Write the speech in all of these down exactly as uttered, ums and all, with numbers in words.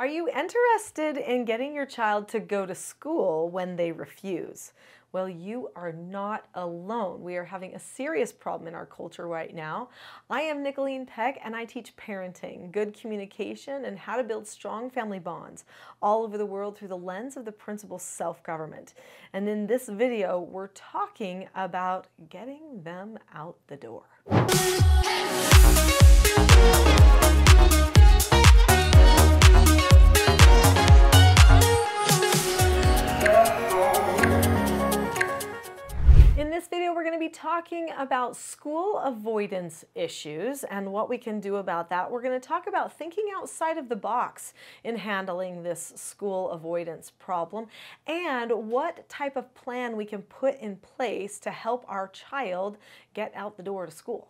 Are you interested in getting your child to go to school when they refuse? Well, you are not alone. We are having a serious problem in our culture right now. I am Nicholeen Peck, and I teach parenting, good communication, and how to build strong family bonds all over the world through the lens of the principle of self-government. And in this video, we're talking about getting them out the door. In this video, we're going to be talking about school avoidance issues and what we can do about that. We're going to talk about thinking outside of the box in handling this school avoidance problem and what type of plan we can put in place to help our child get out the door to school.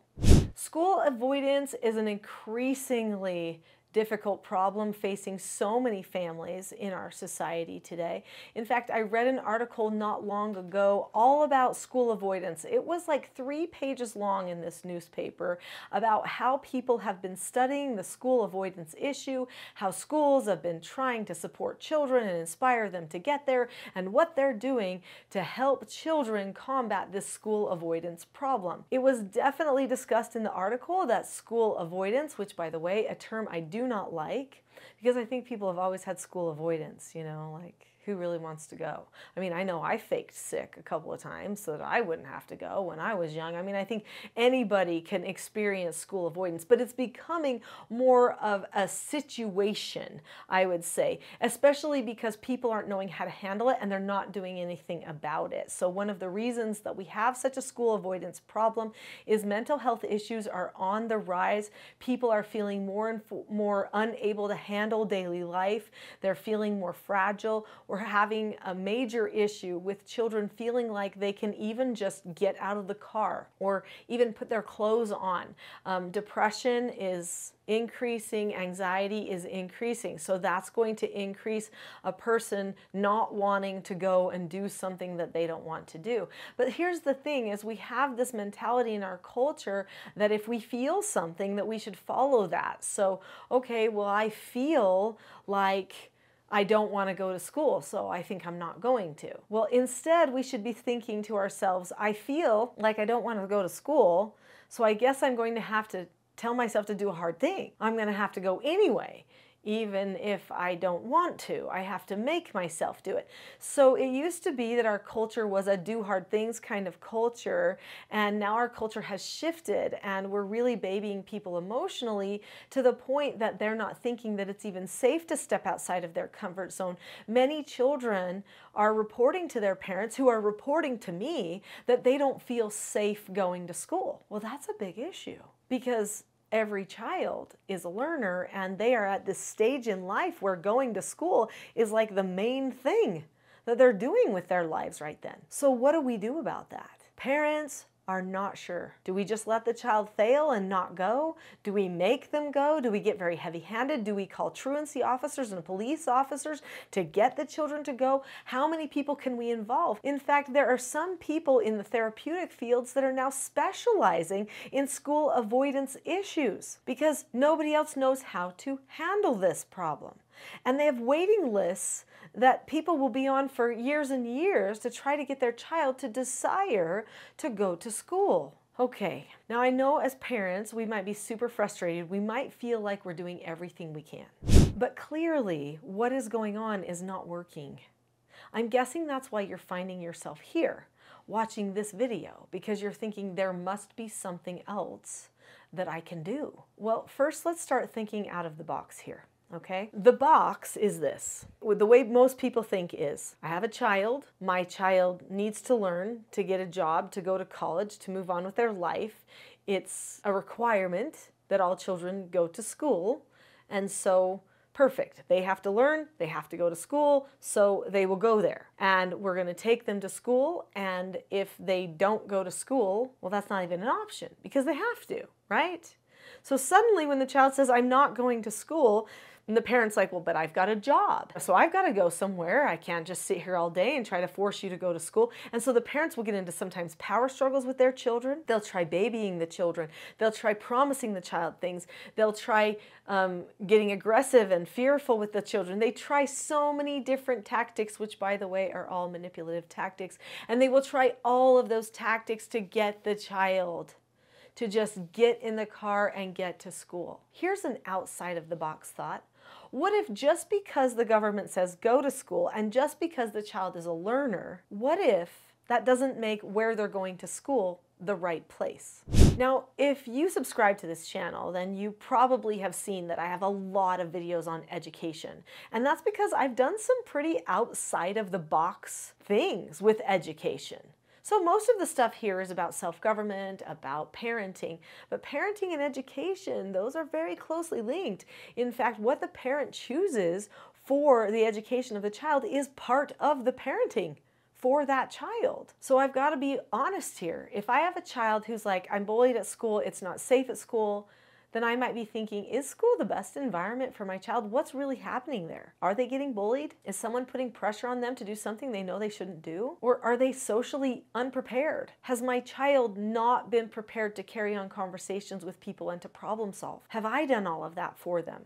School avoidance is an increasingly difficult problem facing so many families in our society today. In fact, I read an article not long ago all about school avoidance. It was like three pages long in this newspaper about how people have been studying the school avoidance issue, how schools have been trying to support children and inspire them to get there, and what they're doing to help children combat this school avoidance problem. It was definitely discussed in the article that school avoidance, which by the way, a term I do do not like, because I think people have always had school avoidance, you know, like who really wants to go? I mean, I know I faked sick a couple of times so that I wouldn't have to go when I was young. I mean, I think anybody can experience school avoidance, but it's becoming more of a situation, I would say, especially because people aren't knowing how to handle it and they're not doing anything about it. So one of the reasons that we have such a school avoidance problem is mental health issues are on the rise. People are feeling more and more unable to handle daily life. They're feeling more fragile or having a major issue with children feeling like they can even just get out of the car or even put their clothes on. Um, depression is increasing, anxiety is increasing, so that's going to increase a person not wanting to go and do something that they don't want to do. But here's the thing, is we have this mentality in our culture that if we feel something that we should follow that. So, okay, well, I feel like I don't want to go to school, so I think I'm not going to. Well, instead, we should be thinking to ourselves, I feel like I don't want to go to school, so I guess I'm going to have to tell myself to do a hard thing. I'm going to have to go anyway. Even if I don't want to, I have to make myself do it. So it used to be that our culture was a do hard things kind of culture, and now our culture has shifted and we're really babying people emotionally to the point that they're not thinking that it's even safe to step outside of their comfort zone. Many children are reporting to their parents, who are reporting to me, that they don't feel safe going to school. Well, that's a big issue, because every child is a learner and they are at this stage in life where going to school is like the main thing that they're doing with their lives right then. So what do we do about that? Parents are not sure. Do we just let the child fail and not go? Do we make them go? Do we get very heavy-handed? Do we call truancy officers and police officers to get the children to go? How many people can we involve? In fact, there are some people in the therapeutic fields that are now specializing in school avoidance issues because nobody else knows how to handle this problem. And they have waiting lists that people will be on for years and years to try to get their child to desire to go to school. Okay, now I know as parents we might be super frustrated. We might feel like we're doing everything we can. But clearly what is going on is not working. I'm guessing that's why you're finding yourself here watching this video, because you're thinking there must be something else that I can do. Well, first let's start thinking out of the box here. Okay? The box is this. The way most people think is, I have a child, my child needs to learn to get a job, to go to college, to move on with their life. It's a requirement that all children go to school, and so perfect. They have to learn, they have to go to school, so they will go there. And we're going to take them to school, and if they don't go to school, well, that's not even an option, because they have to, right? So suddenly when the child says, I'm not going to school, And the parent's like, well, but I've got a job. So I've got to go somewhere. I can't just sit here all day and try to force you to go to school. And so the parents will get into sometimes power struggles with their children. They'll try babying the children. They'll try promising the child things. They'll try um, getting aggressive and fearful with the children. They try so many different tactics, which by the way are all manipulative tactics. And they will try all of those tactics to get the child to just get in the car and get to school. Here's an outside of the box thought. What if just because the government says go to school and just because the child is a learner, what if that doesn't make where they're going to school the right place? Now, if you subscribe to this channel, then you probably have seen that I have a lot of videos on education. And that's because I've done some pretty outside of the box things with education. So most of the stuff here is about self-government, about parenting, but parenting and education, those are very closely linked. In fact, what the parent chooses for the education of the child is part of the parenting for that child. So I've got to be honest here. If I have a child who's like, I'm bullied at school, it's not safe at school, then I might be thinking, is school the best environment for my child? What's really happening there? Are they getting bullied? Is someone putting pressure on them to do something they know they shouldn't do? Or are they socially unprepared? Has my child not been prepared to carry on conversations with people and to problem solve? Have I done all of that for them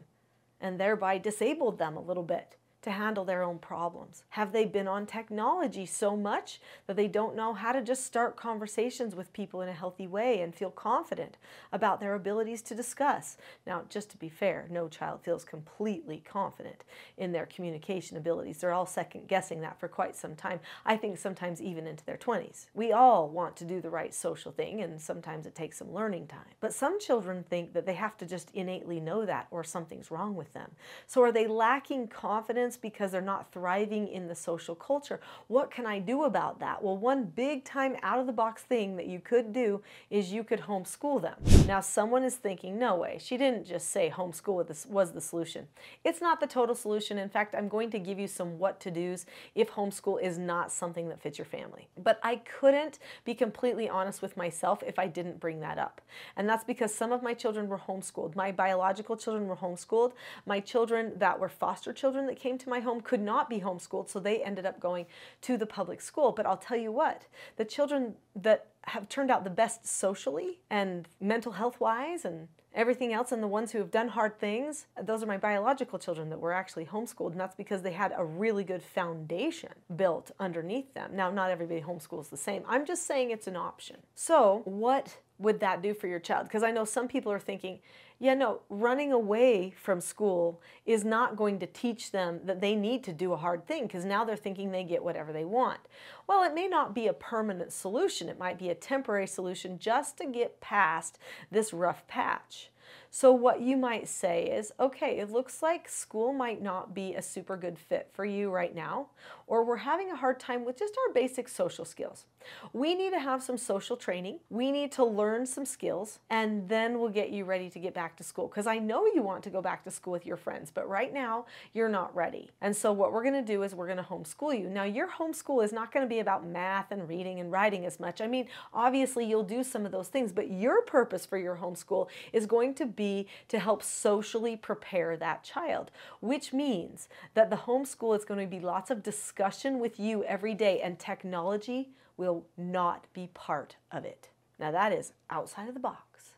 and thereby disabled them a little bit to handle their own problems? Have they been on technology so much that they don't know how to just start conversations with people in a healthy way and feel confident about their abilities to discuss? Now, just to be fair, no child feels completely confident in their communication abilities. They're all second guessing that for quite some time. I think sometimes even into their twenties. We all want to do the right social thing, and sometimes it takes some learning time. But some children think that they have to just innately know that or something's wrong with them. So are they lacking confidence because they're not thriving in the social culture? What can I do about that? Well, one big time out of the box thing that you could do is you could homeschool them. Now, someone is thinking, no way, she didn't just say homeschool was the solution. It's not the total solution. In fact, I'm going to give you some what to do's if homeschool is not something that fits your family. But I couldn't be completely honest with myself if I didn't bring that up. And that's because some of my children were homeschooled. My biological children were homeschooled. My children that were foster children that came to my home could not be homeschooled, so they ended up going to the public school. But I'll tell you what, the children that have turned out the best socially and mental health wise and everything else, and the ones who have done hard things, those are my biological children that were actually homeschooled, and that's because they had a really good foundation built underneath them. Now, not everybody homeschools the same. I'm just saying it's an option. So what would that do for your child? Because I know some people are thinking, yeah, no, running away from school is not going to teach them that they need to do a hard thing, because now they're thinking they get whatever they want. Well, it may not be a permanent solution. It might be a temporary solution just to get past this rough patch. So what you might say is, okay, it looks like school might not be a super good fit for you right now, or we're having a hard time with just our basic social skills. We need to have some social training. We need to learn some skills, and then we'll get you ready to get back to school, because I know you want to go back to school with your friends, but right now you're not ready. And so what we're going to do is we're going to homeschool you. Now, your homeschool is not going to be about math and reading and writing as much. I mean, obviously you'll do some of those things, but your purpose for your homeschool is going to to be to help socially prepare that child, which means that the homeschool is going to be lots of discussion with you every day, and technology will not be part of it. Now, that is outside of the box.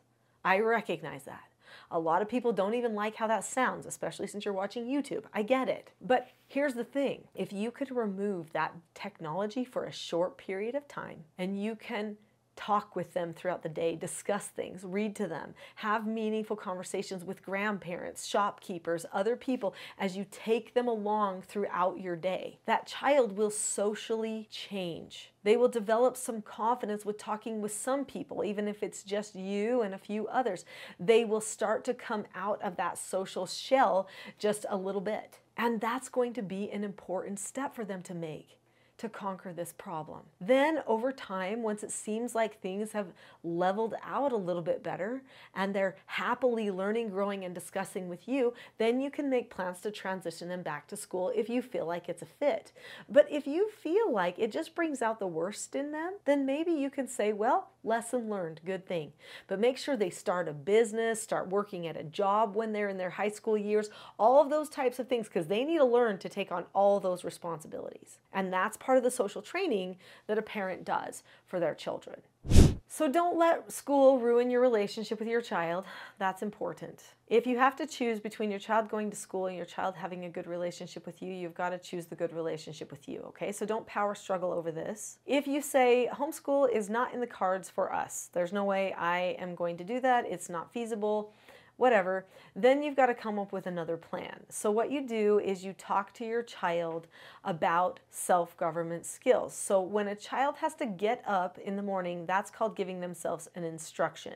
I recognize that. A lot of people don't even like how that sounds, especially since you're watching YouTube. I get it. But here's the thing. If you could remove that technology for a short period of time, and you can talk with them throughout the day, discuss things, read to them, have meaningful conversations with grandparents, shopkeepers, other people as you take them along throughout your day, that child will socially change. They will develop some confidence with talking with some people, even if it's just you and a few others. They will start to come out of that social shell just a little bit. And that's going to be an important step for them to make to conquer this problem. Then over time, once it seems like things have leveled out a little bit better and they're happily learning, growing, and discussing with you, then you can make plans to transition them back to school if you feel like it's a fit. But if you feel like it just brings out the worst in them, then maybe you can say, well, Lesson learned, good thing. But make sure they start a business, start working at a job when they're in their high school years, all of those types of things, because they need to learn to take on all those responsibilities. And that's part of the social training that a parent does for their children. So don't let school ruin your relationship with your child. That's important. If you have to choose between your child going to school and your child having a good relationship with you, you've got to choose the good relationship with you, okay? So don't power struggle over this. If you say, homeschool is not in the cards for us, there's no way I am going to do that, it's not feasible, whatever, then you've got to come up with another plan. So what you do is you talk to your child about self-government skills. So when a child has to get up in the morning, that's called giving themselves an instruction.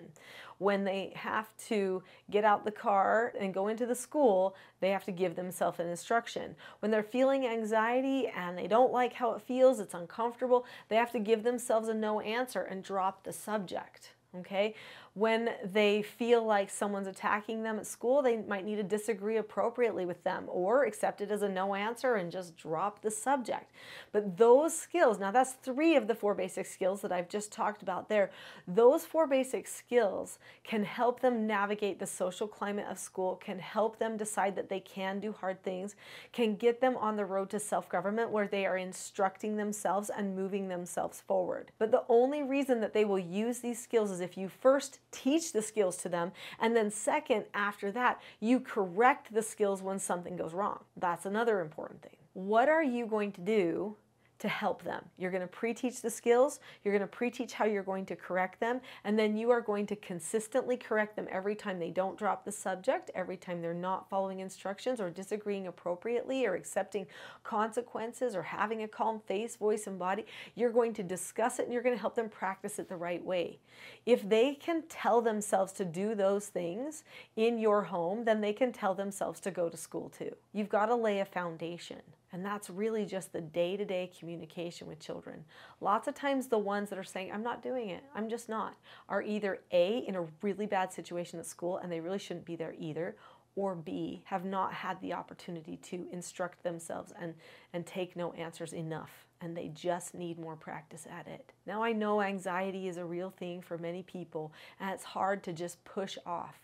When they have to get out the car and go into the school, they have to give themselves an instruction. When they're feeling anxiety and they don't like how it feels, it's uncomfortable, they have to give themselves a no answer and drop the subject. Okay? When they feel like someone's attacking them at school, they might need to disagree appropriately with them or accept it as a no answer and just drop the subject. But those skills, now that's three of the four basic skills that I've just talked about there. Those four basic skills can help them navigate the social climate of school, can help them decide that they can do hard things, can get them on the road to self-government where they are instructing themselves and moving themselves forward. But the only reason that they will use these skills is if you first teach the skills to them, and then second, after that, you correct the skills when something goes wrong. That's another important thing. What are you going to do to help them? You're going to pre-teach the skills, you're going to pre-teach how you're going to correct them, and then you are going to consistently correct them every time they don't drop the subject, every time they're not following instructions or disagreeing appropriately or accepting consequences or having a calm face, voice, and body. You're going to discuss it and you're going to help them practice it the right way. If they can tell themselves to do those things in your home, then they can tell themselves to go to school too. You've got to lay a foundation. And that's really just the day-to-day communication with children. Lots of times the ones that are saying, I'm not doing it, I'm just not, are either A, in a really bad situation at school and they really shouldn't be there either, or B, have not had the opportunity to instruct themselves and, and take no answers enough, and they just need more practice at it. Now I know anxiety is a real thing for many people, and it's hard to just push off.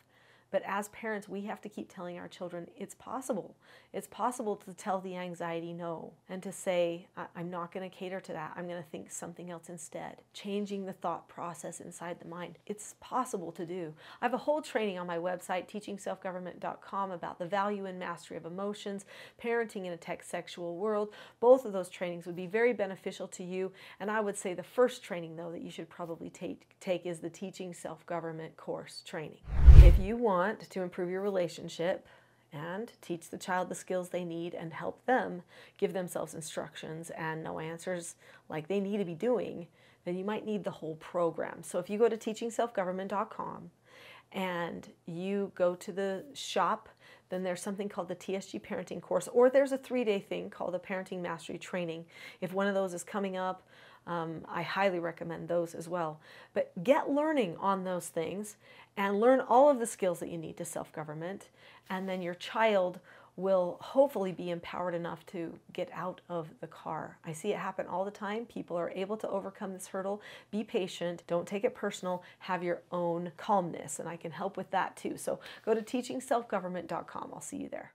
But as parents, we have to keep telling our children it's possible. It's possible to tell the anxiety no and to say, I'm not going to cater to that. I'm going to think something else instead. Changing the thought process inside the mind. It's possible to do. I have a whole training on my website, teaching self government dot com, about the value and mastery of emotions, parenting in a tech sexual world. Both of those trainings would be very beneficial to you. And I would say the first training, though, that you should probably take, take is the Teaching Self-Government course training. If you want to improve your relationship and teach the child the skills they need and help them give themselves instructions and no answers like they need to be doing, then you might need the whole program. So if you go to teaching self government dot com and you go to the shop, then there's something called the T S G Parenting Course, or there's a three-day thing called the Parenting Mastery Training. If one of those is coming up, Um, I highly recommend those as well. But get learning on those things and learn all of the skills that you need to self-government, and then your child will hopefully be empowered enough to get out of the car. I see it happen all the time. People are able to overcome this hurdle. Be patient. Don't take it personal. Have your own calmness, and I can help with that too. So go to teaching self government dot com. I'll see you there.